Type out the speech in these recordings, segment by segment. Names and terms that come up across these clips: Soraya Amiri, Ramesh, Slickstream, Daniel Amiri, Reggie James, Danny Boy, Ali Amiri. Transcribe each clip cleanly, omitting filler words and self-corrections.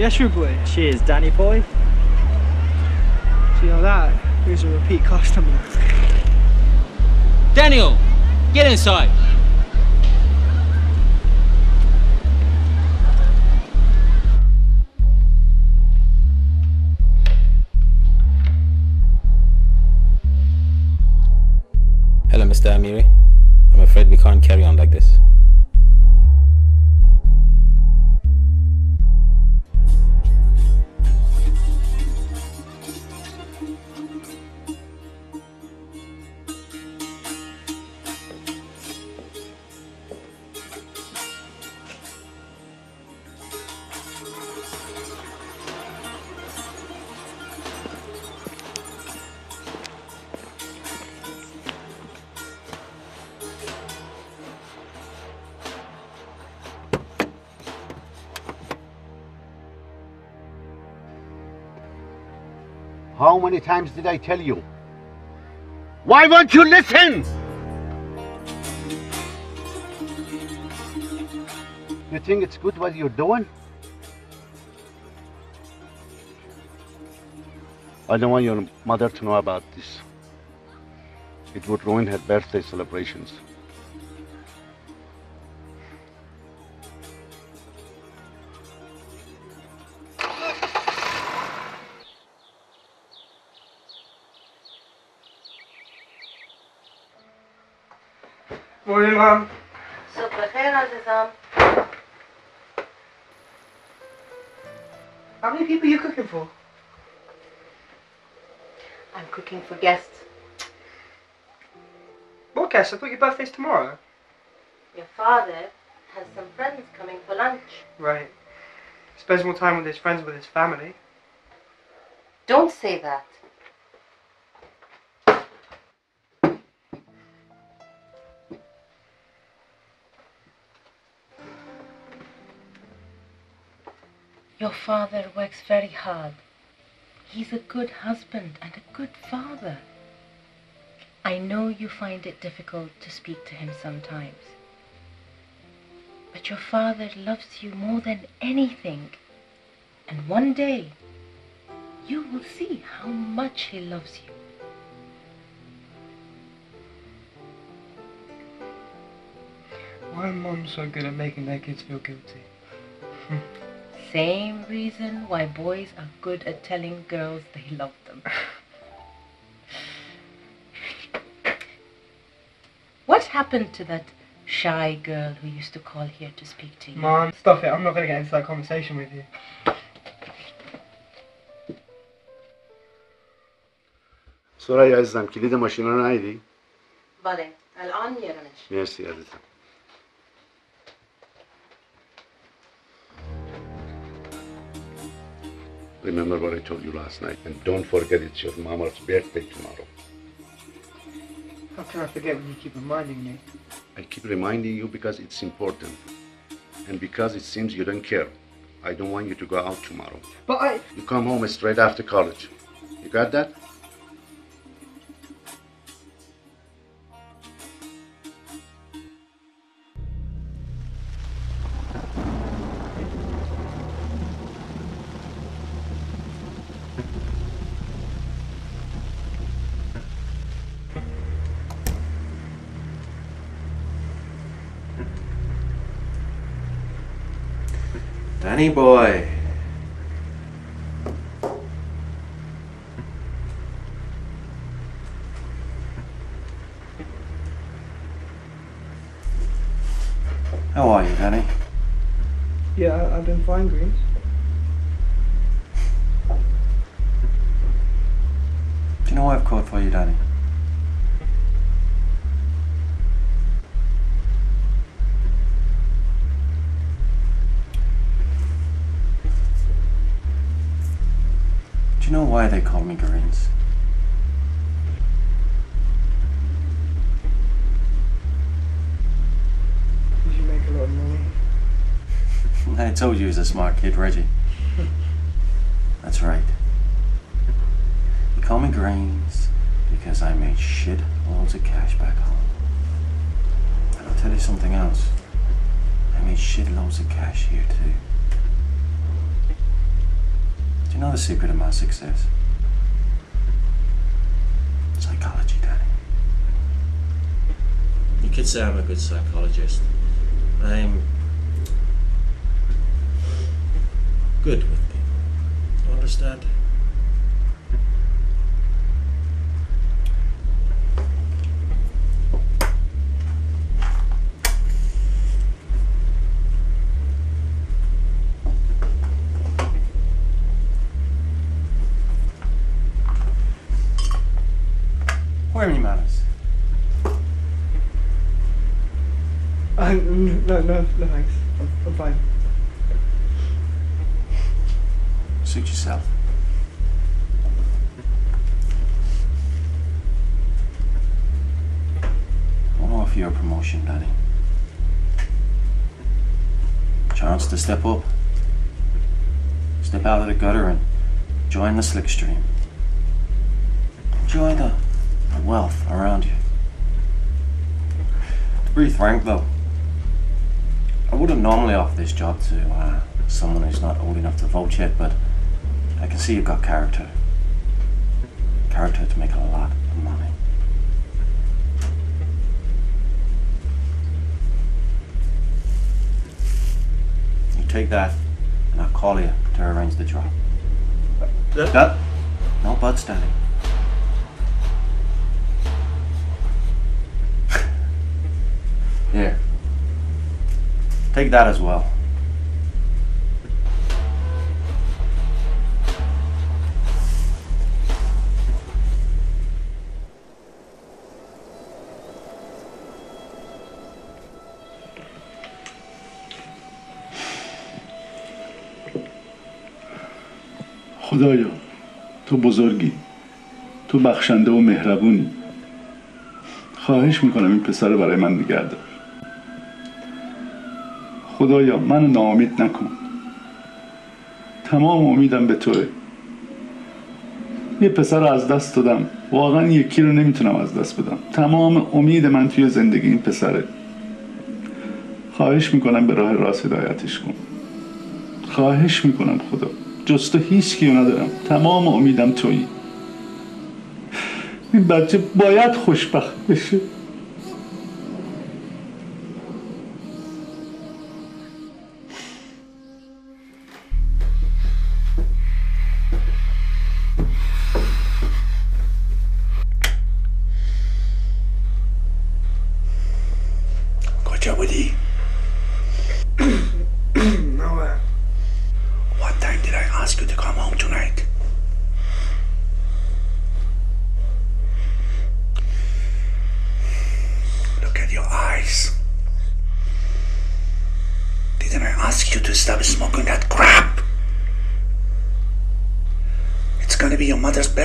Yes, you boy. Cheers, Danny Boy. So, you know that who's a repeat customer. Daniel, get inside. Hello, Mr. Amiri. I'm afraid we can't carry on like this. How many times did I tell you? Why won't you listen? You think it's good what you're doing? I don't want your mother to know about this. It would ruin her birthday celebrations. Morning, Mom. Subh khair, Azizam. How many people are you cooking for? I'm cooking for guests. What guests? I thought your birthday's tomorrow. Your father has some friends coming for lunch. Right. He spends more time with his friends with his family. Don't say that. Your father works very hard. He's a good husband and a good father. I know you find it difficult to speak to him sometimes. But your father loves you more than anything. And one day, you will see how much he loves you. Why are moms so good at making their kids feel guilty? Same reason why boys are good at telling girls they love them. What happened to that shy girl who used to call here to speak to you? Mom, stop it. I'm not going to get into that conversation with you. Soraya Azizam, kilid mashina na idi? Bale, al'an ya Ramesh. Merci Azizam. Remember what I told you last night, and don't forget it's your mama's birthday tomorrow. How can I forget when you keep reminding me? I keep reminding you because it's important, and because it seems you don't care. I don't want you to go out tomorrow. But I... You come home straight after college. You got that? Danny Boy. How are you, Danny? Yeah, I've been fine, Greens. Do you know why I've called for you, Danny? Do you know why they call me Greens? Did you make a lot of money? I told you he was a smart kid, Reggie. That's right. You call me Greens because I made shit loads of cash back home. And I'll tell you something else. I made shit loads of cash here too. You know the secret of my success? Psychology, Danny. You could say I'm a good psychologist. I'm good with people. You understand? Where are my manners? No, thanks. I'm fine. Suit yourself. I want to offer you a promotion, Danny. Chance to step up. Step out of the gutter and join the slickstream. Enjoy the wealth around you. To be frank, though, I wouldn't normally offer this job to someone who's not old enough to vote yet, but I can see you've got character. Character to make a lot of money. You take that, and I'll call you to arrange the job. No buts, Danny. Here. Take that as well. خدایا تو بزرگی، تو بخشنده و مهربونی. خواهش میکنم این پسر رو برای من نگه دار. خدایا منو ناامید نکن. تمام امیدم به توه. یه پسر رو از دست دادم. واقعا یکی رو نمیتونم از دست بدم. تمام امید من توی زندگی این پسره. خواهش میکنم به راه راست هدایتش کن. خواهش میکنم خدا. جز تو هیچ کیو ندارم. تمام امیدم تویی. این بچه باید خوشبخت بشه. کجا بودی؟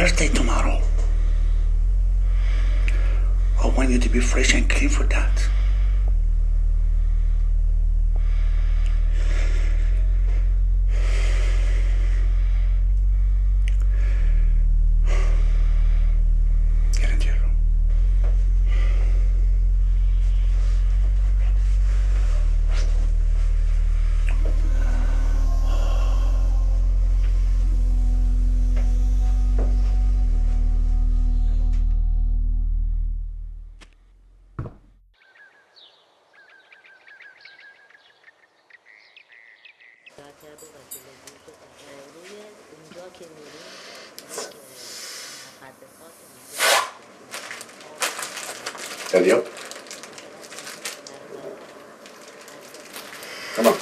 Birthday tomorrow. I want you to be fresh and clean for that. Get into your room. Daniel? Come on.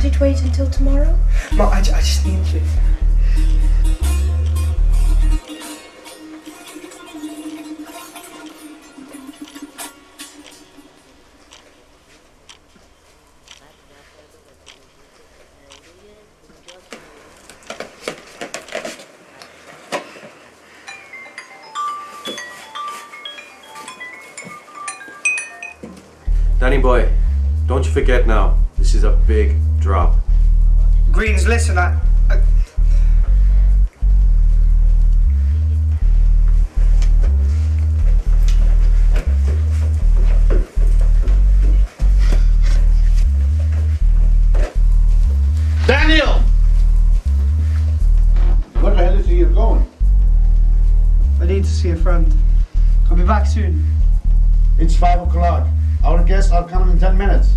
Can't it wait until tomorrow? No, I just need to. Danny Boy, don't you forget now, this is a big drop. Greens, listen, Daniel! Where the hell is he going? I need to see a friend. I'll be back soon. It's 5 o'clock. Our guests are coming in 10 minutes.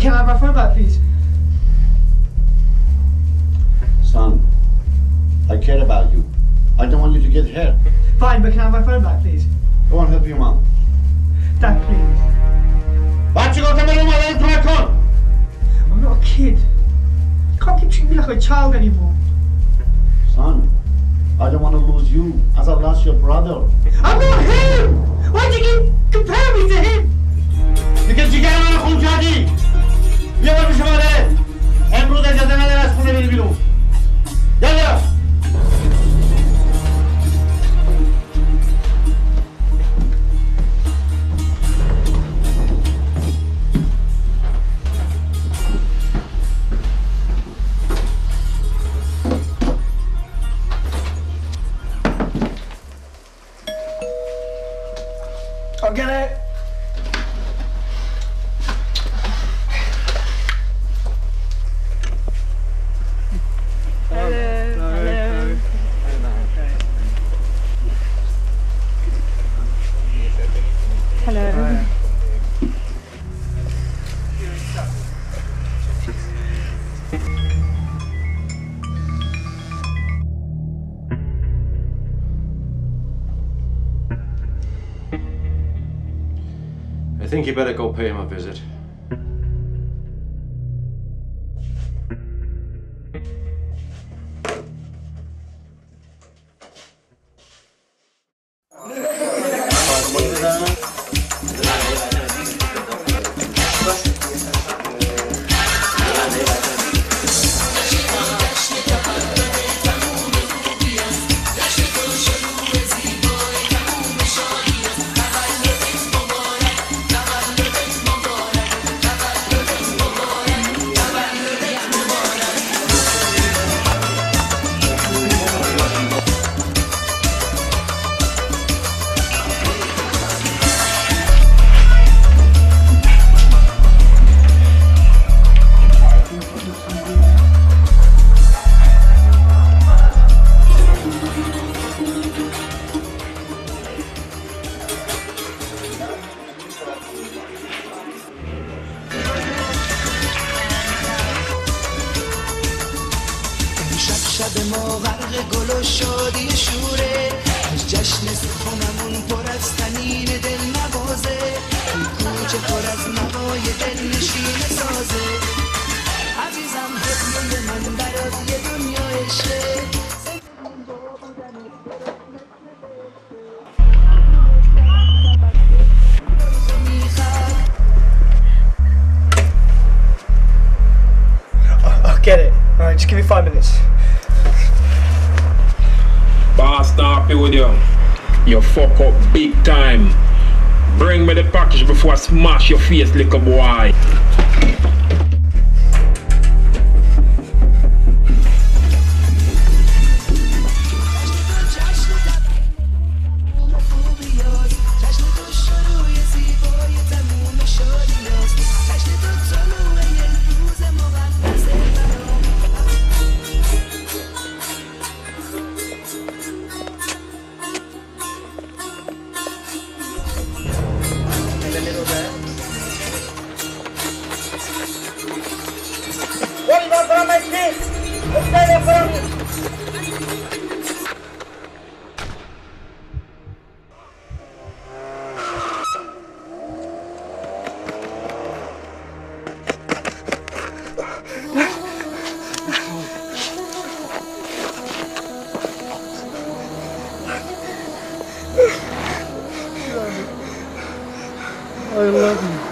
Can I have my phone back, please? Son, I care about you. I don't want you to get hurt. Fine, but can I have my phone back, please? I won't help you, Mom. Dad, please. Why don't you go to my room and let my call? I'm not a kid. You can't keep treating me like a child anymore. Son, I don't want to lose you as I lost your brother. I'm not him! Why do you compare me to him? Because you can't have a whole daddy. You have a shot. I'm not going to ask for any video. Yeah. I'll get it. Hello. Hello. Hello. Hello. I think you better go pay him a visit. شب ما ورق گل و شادی شوره از جشن سخنمون پر از تنین دل نوازه این کوچه پر از نوای دل نشین سازه عزیزم حقیه من برات یه دنیا عشقه I'll get it. Alright, just give me 5 minutes. Boss, happy with you. You fuck up big time. Bring me the package before I smash your face, little boy. I love you.